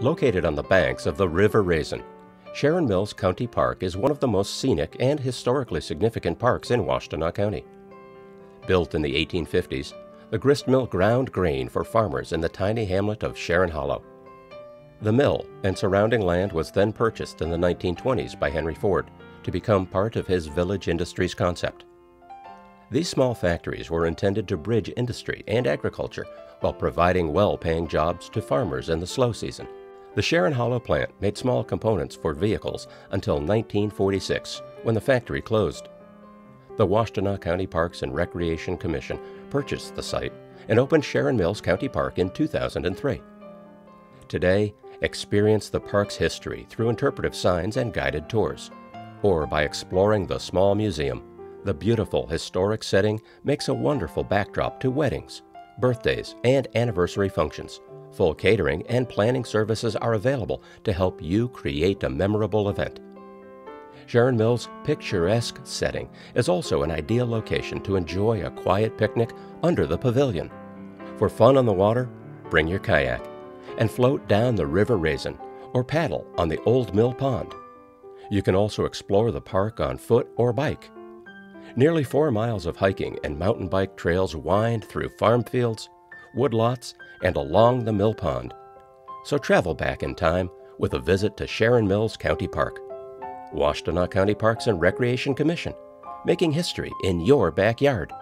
Located on the banks of the River Raisin, Sharon Mills County Park is one of the most scenic and historically significant parks in Washtenaw County. Built in the 1850s, the grist mill ground grain for farmers in the tiny hamlet of Sharon Hollow. The mill and surrounding land was then purchased in the 1920s by Henry Ford to become part of his village industries concept. These small factories were intended to bridge industry and agriculture while providing well-paying jobs to farmers in the slow season. The Sharon Hollow plant made small components for vehicles until 1946, when the factory closed. The Washtenaw County Parks and Recreation Commission purchased the site and opened Sharon Mills County Park in 2003. Today, experience the park's history through interpretive signs and guided tours, or by exploring the small museum. The beautiful historic setting makes a wonderful backdrop to weddings, birthdays, and anniversary functions. Full catering and planning services are available to help you create a memorable event. Sharon Mills' picturesque setting is also an ideal location to enjoy a quiet picnic under the pavilion. For fun on the water, bring your kayak and float down the River Raisin or paddle on the Old Mill Pond. You can also explore the park on foot or bike. Nearly 4 miles of hiking and mountain bike trails wind through farm fields, woodlots, and along the mill pond. So travel back in time with a visit to Sharon Mills County Park. Washtenaw County Parks and Recreation Commission, making history in your backyard.